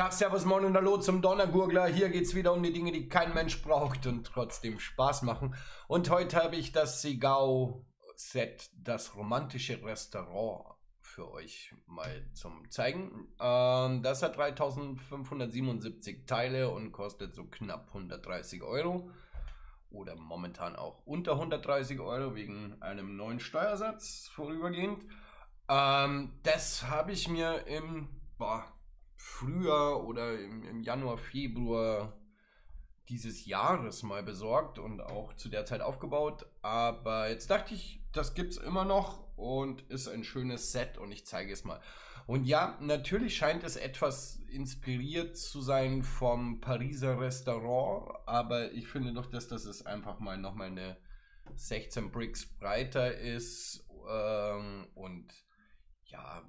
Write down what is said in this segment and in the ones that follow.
Tag, Servus, Moin und Hallo zum Donnergurgler. Hier geht es wieder um die Dinge, die kein Mensch braucht und trotzdem Spaß machen. Und heute habe ich das ZHE GAO Set, das romantische Restaurant, für euch mal zum Zeigen. Das hat 3577 Teile und kostet so knapp 130 € oder momentan auch unter 130 € wegen einem neuen Steuersatz vorübergehend. Das habe ich mir im Frühjahr oder im Januar, Februar dieses Jahres mal besorgt und auch zu der Zeit aufgebaut. Aber jetzt dachte ich, das gibt es immer noch und ist ein schönes Set und ich zeige es mal. Und ja, natürlich scheint es etwas inspiriert zu sein vom Pariser Restaurant, aber ich finde doch, dass es einfach mal nochmal eine 16 Bricks breiter ist und ja,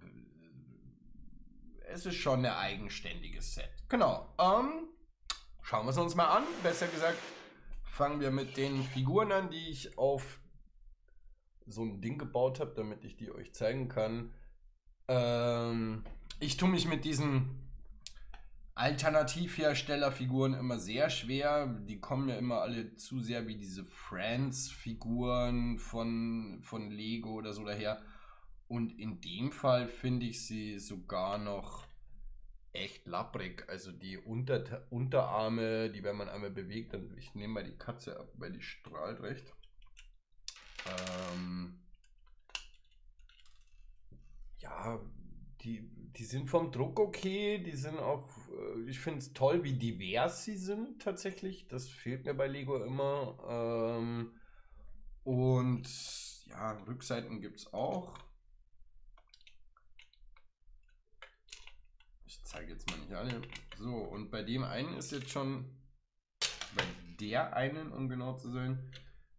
es ist schon ein eigenständiges Set. Genau. Schauen wir es uns mal an. Besser gesagt, fangen wir mit den Figuren an, die ich auf so ein Ding gebaut habe, damit ich die euch zeigen kann. Ich tue mich mit diesen Alternativherstellerfiguren immer sehr schwer. Die kommen mir immer alle zu sehr wie diese Friends-Figuren von Lego oder so daher. Und in dem Fall finde ich sie sogar noch echt lapprig. Also die Unterarme, die, wenn man einmal bewegt, dann, ich nehme mal die Katze ab, weil die strahlt recht. Ja, die sind vom Druck okay. Die sind auch, ich finde es toll, wie divers sie sind tatsächlich. Das fehlt mir bei Lego immer. Und ja, Rückseiten gibt es auch. Ich zeige jetzt mal nicht alle. So, und bei dem einen ist jetzt schon, bei der einen, um genau zu sein,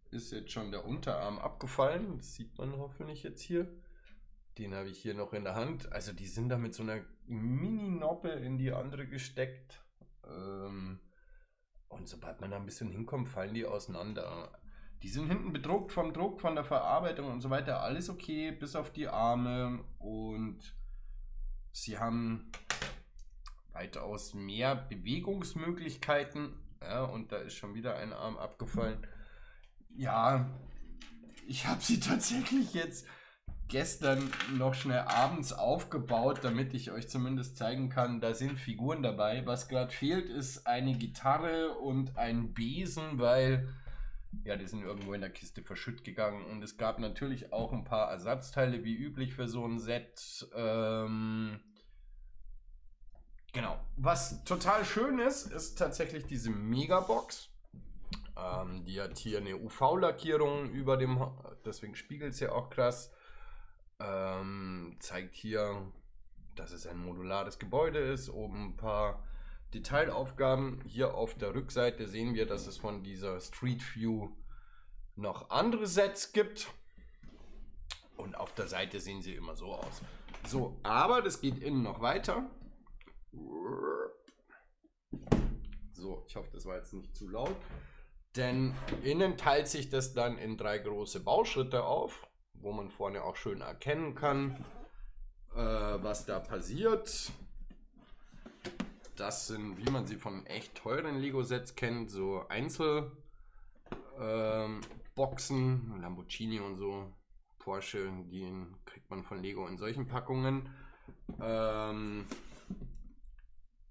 ist jetzt schon der Unterarm abgefallen. Das sieht man hoffentlich jetzt hier. Den habe ich hier noch in der Hand. Also die sind da mit so einer Mini-Noppe in die andere gesteckt. Und sobald man da ein bisschen hinkommt, fallen die auseinander. Die sind hinten bedruckt vom Druck, von der Verarbeitung und so weiter. Alles okay, bis auf die Arme. Und sie haben weitaus mehr Bewegungsmöglichkeiten. Ja, und da ist schon wieder ein Arm abgefallen. Ja, ich habe sie tatsächlich jetzt gestern noch schnell abends aufgebaut, damit ich euch zumindest zeigen kann, da sind Figuren dabei. Was gerade fehlt, ist eine Gitarre und ein Besen, weil ja, die sind irgendwo in der Kiste verschütt gegangen. Und es gab natürlich auch ein paar Ersatzteile, wie üblich für so ein Set. Genau. Was total schön ist, ist tatsächlich diese Megabox. Die hat hier eine UV-Lackierung über dem, deswegen spiegelt es ja auch krass. Zeigt hier, dass es ein modulares Gebäude ist. Oben ein paar Detailaufgaben. Hier auf der Rückseite sehen wir, dass es von dieser Street View noch andere Sets gibt. Und auf der Seite sehen sie immer so aus. So, aber das geht innen noch weiter. So, ich hoffe, das war jetzt nicht zu laut. Denn innen teilt sich das dann in drei große Bauschritte auf, wo man vorne auch schön erkennen kann, was da passiert. Das sind, wie man sie von echt teuren Lego-Sets kennt, so Einzelboxen, Lamborghini und so, Porsche, die kriegt man von Lego in solchen Packungen.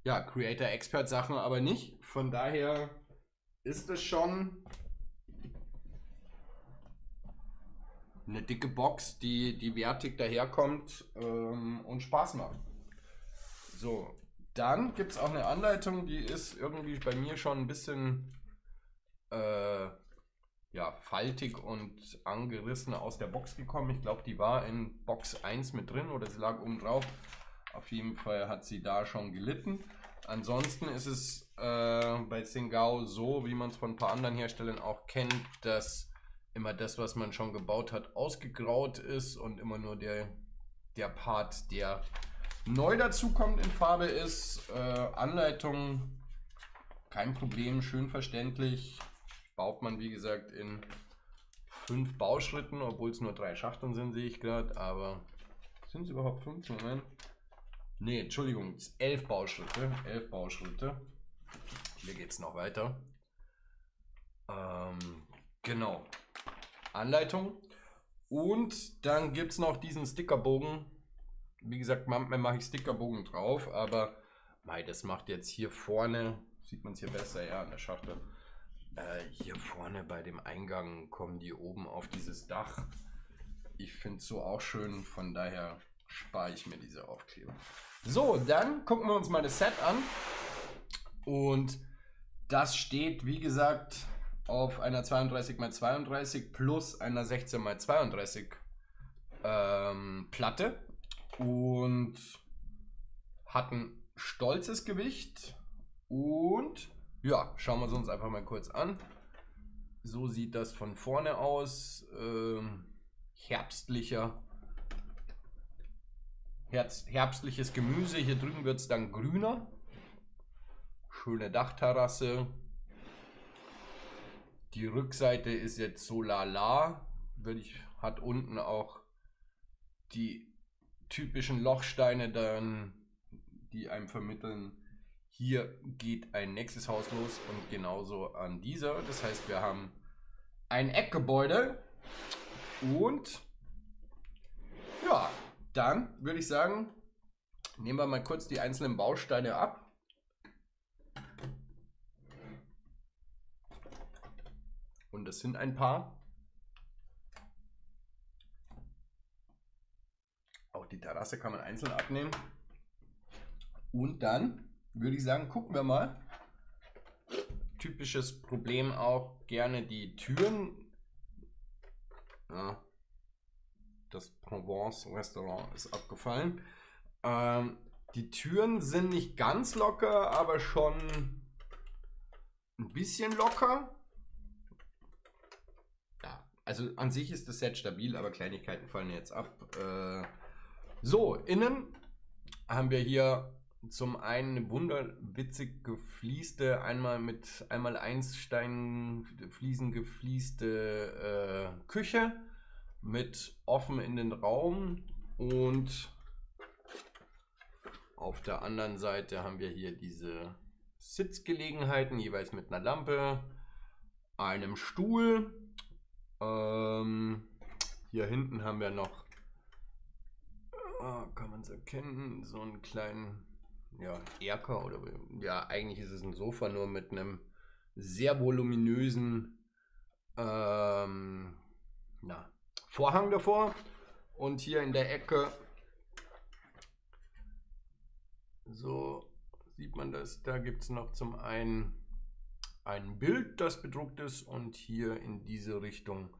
Ja, Creator-Expert-Sachen aber nicht. Von daher ist es schon eine dicke Box, die wertig daherkommt und Spaß macht. So. Dann gibt es auch eine Anleitung, die ist irgendwie bei mir schon ein bisschen ja, faltig und angerissen aus der Box gekommen. Ich glaube, die war in Box 1 mit drin oder sie lag oben drauf. Auf jeden Fall hat sie da schon gelitten. Ansonsten ist es bei ZHE GAO so, wie man es von ein paar anderen Herstellern auch kennt, dass immer das, was man schon gebaut hat, ausgegraut ist und immer nur der Part, der neu dazu kommt, in Farbe ist. Anleitung, kein Problem, schön verständlich. Baut man, wie gesagt, in 5 Bauschritten, obwohl es nur 3 Schachteln sind, sehe ich gerade. Aber sind es überhaupt 5? Moment. Ne, Entschuldigung, 11 Bauschritte. 11 Bauschritte. Hier geht es noch weiter. Genau. Anleitung. Und dann gibt es noch diesen Stickerbogen. Wie gesagt, manchmal mache ich Stickerbogen drauf, aber mei, das macht jetzt hier vorne, sieht man es hier besser, ja, an der Schachtel. Hier vorne bei dem Eingang kommen die oben auf dieses Dach. Ich finde es so auch schön, von daher spare ich mir diese Aufkleber. So, dann gucken wir uns mal das Set an. Und das steht, wie gesagt, auf einer 32x32 plus einer 16x32 Platte und hat ein stolzes Gewicht. Und ja, schauen wir es uns einfach mal kurz an. So sieht das von vorne aus. Herbstliches Gemüse. Hier drüben wird es dann grüner. Schöne Dachterrasse. Die Rückseite ist jetzt so lala. Hat unten auch die typischen Lochsteine, dann, die einem vermitteln, hier geht ein nächstes Haus los, und genauso an dieser. Das heißt, wir haben ein Eckgebäude. Und ja, dann würde ich sagen, nehmen wir mal kurz die einzelnen Bausteine ab. Und das sind ein paar. Auch die Terrasse kann man einzeln abnehmen. Und dann würde ich sagen, gucken wir mal. Typisches Problem auch gerne die Türen. Ja, das Provence-Restaurant ist abgefallen. Die Türen sind nicht ganz locker, aber schon ein bisschen locker. Also an sich ist das Set stabil, aber Kleinigkeiten fallen jetzt ab. So, innen haben wir hier zum einen eine wunderwitzig geflieste, einmal mit 1x1 Steinfliesen geflieste Küche mit offen in den Raum, und auf der anderen Seite haben wir hier diese Sitzgelegenheiten, jeweils mit einer Lampe, einem Stuhl. Hier hinten haben wir noch, kann man es erkennen, so einen kleinen, ja, Erker, oder ja, eigentlich ist es ein Sofa, nur mit einem sehr voluminösen Vorhang davor. Und hier in der Ecke, so sieht man das, da gibt es noch zum einen ein Bild, das bedruckt ist, und hier in diese Richtung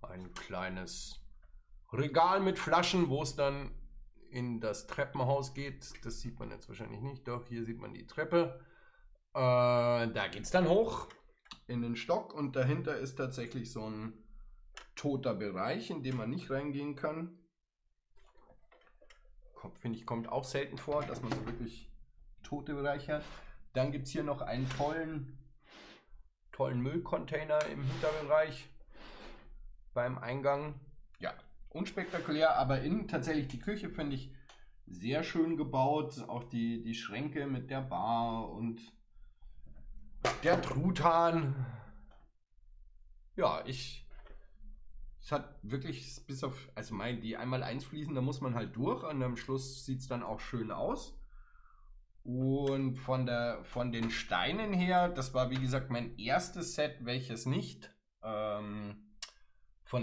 ein kleines Regal mit Flaschen, wo es dann in das Treppenhaus geht. Das sieht man jetzt wahrscheinlich nicht, doch hier sieht man die Treppe. Da geht es dann hoch in den Stock, und dahinter ist tatsächlich so ein toter Bereich, in den man nicht reingehen kann. Finde ich, kommt auch selten vor, dass man so wirklich tote Bereiche hat. Dann gibt es hier noch einen tollen Müllcontainer im Hinterbereich beim Eingang. Ja, unspektakulär, aber innen tatsächlich die Küche finde ich sehr schön gebaut. Auch die Schränke mit der Bar und der Truthahn. Ja, es hat wirklich bis auf, also die 1x1 Fliesen, da muss man halt durch, und am Schluss sieht es dann auch schön aus. Und von den Steinen her, das war, wie gesagt, mein erstes Set, welches nicht von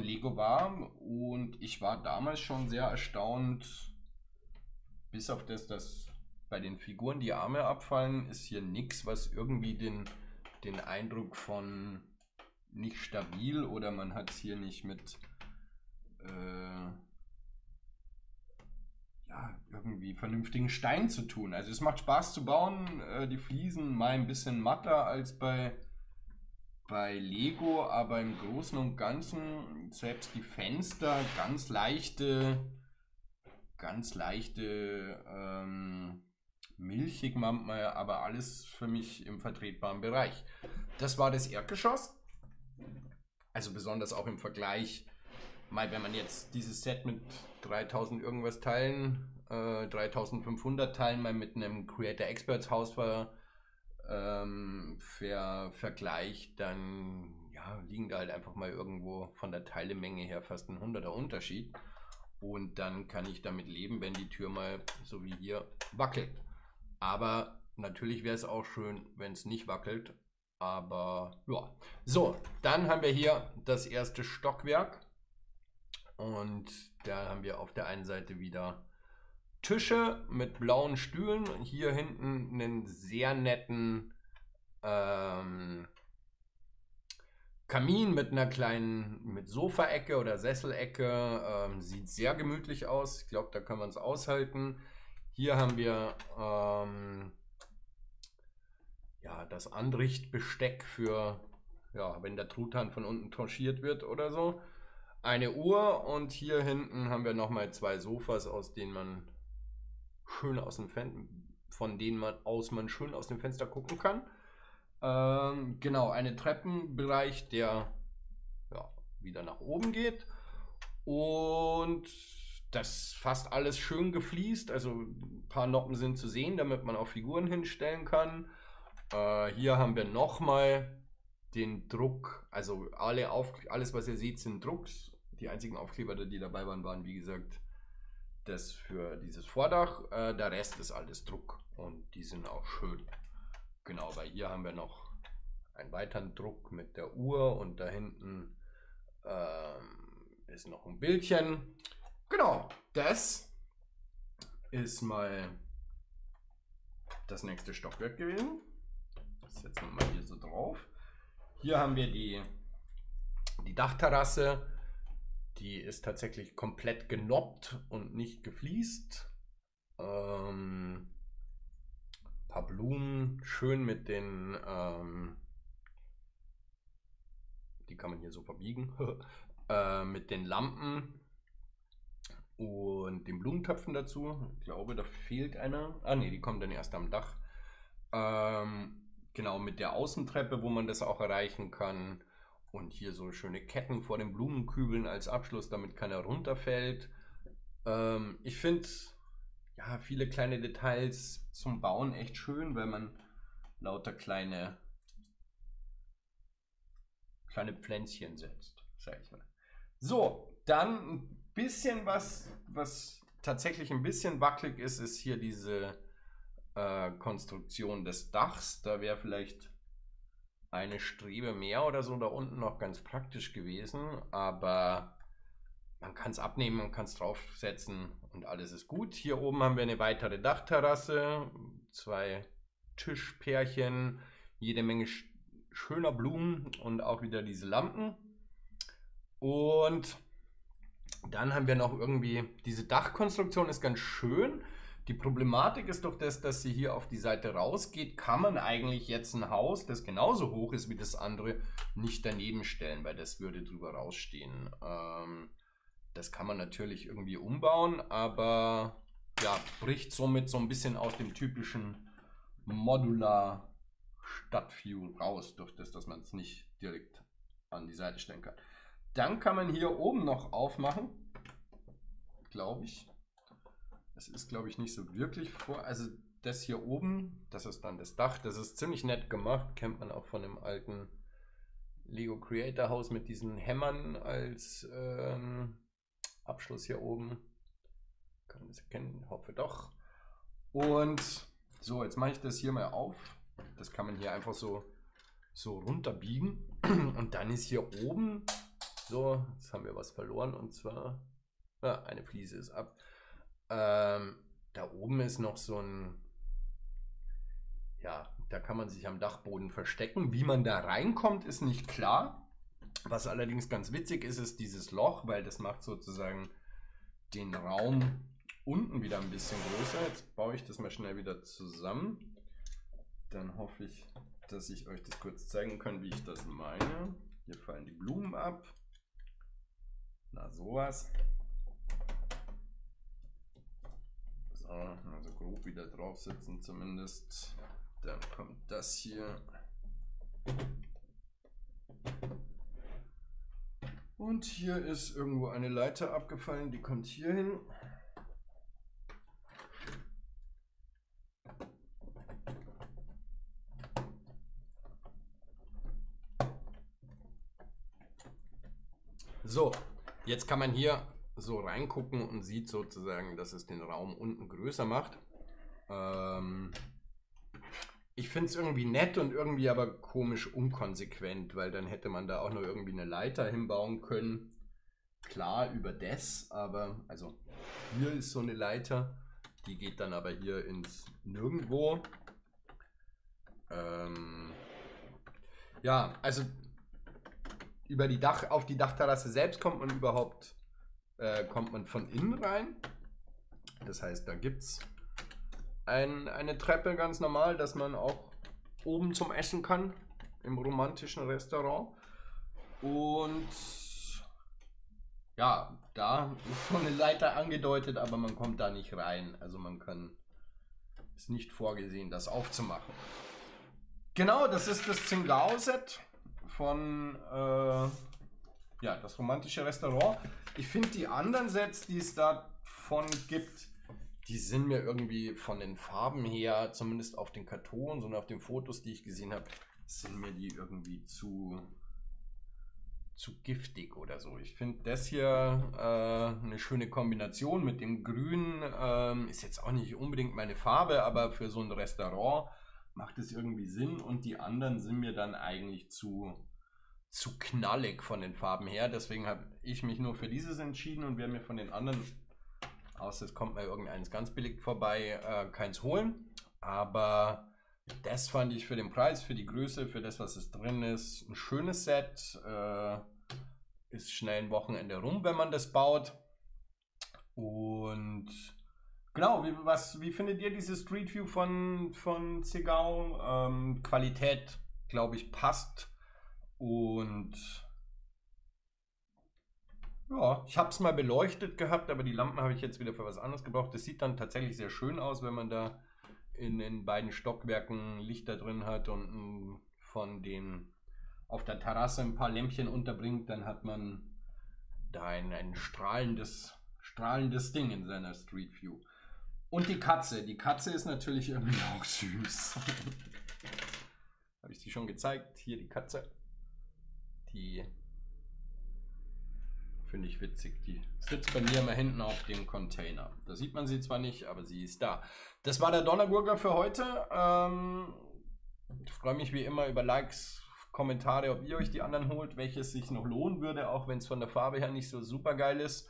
Lego war. Und ich war damals schon sehr erstaunt, bis auf das, dass bei den Figuren die Arme abfallen, ist hier nichts, was irgendwie den Eindruck von nicht stabil, oder man hat es hier nicht mit irgendwie vernünftigen Stein zu tun. Also es macht Spaß zu bauen. Die Fliesen mal ein bisschen matter als bei Lego, aber im Großen und Ganzen, selbst die Fenster, ganz leichte milchig manchmal, aber alles für mich im vertretbaren Bereich. Das war das Erdgeschoss. Also besonders auch im Vergleich wenn man jetzt dieses Set mit 3000 irgendwas teilen, 3500 teilen, mal mit einem Creator Experts Haus vergleicht, dann ja, liegen da halt einfach mal irgendwo von der Teilemenge her fast ein 100er Unterschied. Und dann kann ich damit leben, wenn die Tür mal so wie hier wackelt. Aber natürlich wäre es auch schön, wenn es nicht wackelt. Aber ja, so, dann haben wir hier das erste Stockwerk. Und da haben wir auf der einen Seite wieder Tische mit blauen Stühlen. Hier hinten einen sehr netten Kamin mit einer kleinen Sofaecke oder Sesselecke. Sieht sehr gemütlich aus. Ich glaube, da kann man es aushalten. Hier haben wir ja, das Anrichtbesteck für, ja, wenn der Truthahn von unten tranchiert wird oder so. Eine Uhr und hier hinten haben wir nochmal zwei Sofas, aus denen man schön aus dem Fenster gucken kann. Genau, eine Treppenbereich, der ja, wieder nach oben geht. Und das fast alles schön gefliest. Also ein paar Noppen sind zu sehen, damit man auch Figuren hinstellen kann. Hier haben wir nochmal den Druck, also alles, was ihr seht, sind Drucks. Die einzigen Aufkleber, die dabei waren, waren wie gesagt das für dieses Vordach. Der Rest ist alles Druck und die sind auch schön. Genau, weil hier haben wir noch einen weiteren Druck mit der Uhr und da hinten ist noch ein Bildchen. Genau, das ist mal das nächste Stockwerk gewesen. Das setzen wir mal hier so drauf. Hier haben wir die Dachterrasse, die ist tatsächlich komplett genoppt und nicht gefliest. Ein paar Blumen, schön mit den, die kann man hier so verbiegen, mit den Lampen und den Blumentöpfen dazu. Ich glaube, da fehlt einer. Ah ne, die kommen dann erst am Dach. Genau, mit der Außentreppe, wo man das auch erreichen kann. Und hier so schöne Ketten vor den Blumenkübeln als Abschluss, damit keiner runterfällt. Ich finde ja viele kleine Details zum Bauen echt schön, weil man lauter kleine Pflänzchen setzt, sag ich mal. So, dann ein bisschen was tatsächlich ein bisschen wackelig ist, ist hier diese Konstruktion des Dachs. Da wäre vielleicht eine Strebe mehr oder so da unten noch ganz praktisch gewesen, aber man kann es abnehmen, man kann es draufsetzen und alles ist gut. Hier oben haben wir eine weitere Dachterrasse, zwei Tischpärchen, jede Menge schöner Blumen und auch wieder diese Lampen. Und dann haben wir noch irgendwie, diese Dachkonstruktion ist ganz schön. Die Problematik ist doch das, dass sie hier auf die Seite rausgeht, kann man eigentlich jetzt ein Haus, das genauso hoch ist wie das andere, nicht daneben stellen, weil das würde drüber rausstehen. Das kann man natürlich irgendwie umbauen, aber ja, bricht somit so ein bisschen aus dem typischen Modular Stadtview raus, durch das, dass man es nicht direkt an die Seite stellen kann. Dann kann man hier oben noch aufmachen, glaube ich. Das ist, glaube ich, nicht so wirklich vor. Also das hier oben, das ist dann das Dach. Das ist ziemlich nett gemacht. Kennt man auch von dem alten Lego Creator Haus mit diesen Hämmern als Abschluss hier oben. Kann man das erkennen? Hoffe doch. Und so, jetzt mache ich das hier mal auf. Das kann man hier einfach so runterbiegen. Und dann ist hier oben, so, jetzt haben wir was verloren. Und zwar, eine Fliese ist ab. Da oben ist noch so ein, ja, da kann man sich am Dachboden verstecken. Wie man da reinkommt, ist nicht klar. Was allerdings ganz witzig ist, ist dieses Loch, weil das macht sozusagen den Raum unten wieder ein bisschen größer. Jetzt baue ich das mal schnell wieder zusammen. Dann hoffe ich, dass ich euch das kurz zeigen kann, wie ich das meine. Hier fallen die Blumen ab. Na, sowas. Also grob wieder drauf sitzen zumindest. Dann kommt das hier. Und hier ist irgendwo eine Leiter abgefallen, die kommt hier hin. So, jetzt kann man hier so reingucken und sieht sozusagen, dass es den Raum unten größer macht. Ich finde es irgendwie nett und irgendwie aber komisch unkonsequent, weil dann hätte man da auch noch irgendwie eine Leiter hinbauen können. Klar, über das, aber also hier ist so eine Leiter, die geht dann aber hier ins Nirgendwo. Ja, also über die Dachterrasse selbst kommt man überhaupt, kommt man von innen rein. Das heißt, da gibt es eine Treppe ganz normal, dass man auch oben zum Essen kann, im romantischen Restaurant. Und ja, da ist so eine Leiter angedeutet, aber man kommt da nicht rein. Also man kann, ist nicht vorgesehen, das aufzumachen. Genau, das ist das ZHE GAO-Set von ja, das romantische Restaurant. Ich finde die anderen Sets, die es davon gibt, die sind mir irgendwie von den Farben her, zumindest auf den Kartons und auf den Fotos, die ich gesehen habe, sind mir die irgendwie zu giftig oder so. Ich finde das hier eine schöne Kombination mit dem Grün. Ist jetzt auch nicht unbedingt meine Farbe, aber für so ein Restaurant macht es irgendwie Sinn. Und die anderen sind mir dann eigentlich zu knallig von den Farben her. Deswegen habe ich mich nur für dieses entschieden und werde mir von den anderen, außer es kommt mal irgendeines ganz billig vorbei, keins holen. Aber das fand ich für den Preis, für die Größe, für das, was es drin ist, ein schönes Set. Ist schnell ein Wochenende rum, wenn man das baut. Und genau, wie findet ihr diese Street View von ZHE GAO? Qualität, glaube ich, passt. Und ja, ich habe es mal beleuchtet gehabt, aber die Lampen habe ich jetzt wieder für was anderes gebraucht. Das sieht dann tatsächlich sehr schön aus, wenn man da in den beiden Stockwerken Lichter drin hat und von den auf der Terrasse ein paar Lämpchen unterbringt, dann hat man da ein strahlendes Ding in seiner Street View. Und die Katze. Die Katze ist natürlich irgendwie auch süß. Habe ich sie schon gezeigt? Hier die Katze. Die finde ich witzig. Die sitzt bei mir immer hinten auf dem Container. Da sieht man sie zwar nicht, aber sie ist da. Das war der Donnergurgler für heute. Ich freue mich wie immer über Likes, Kommentare, ob ihr euch die anderen holt, welches sich noch lohnen würde, auch wenn es von der Farbe her nicht so super geil ist.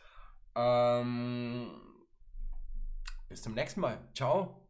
Bis zum nächsten Mal. Ciao.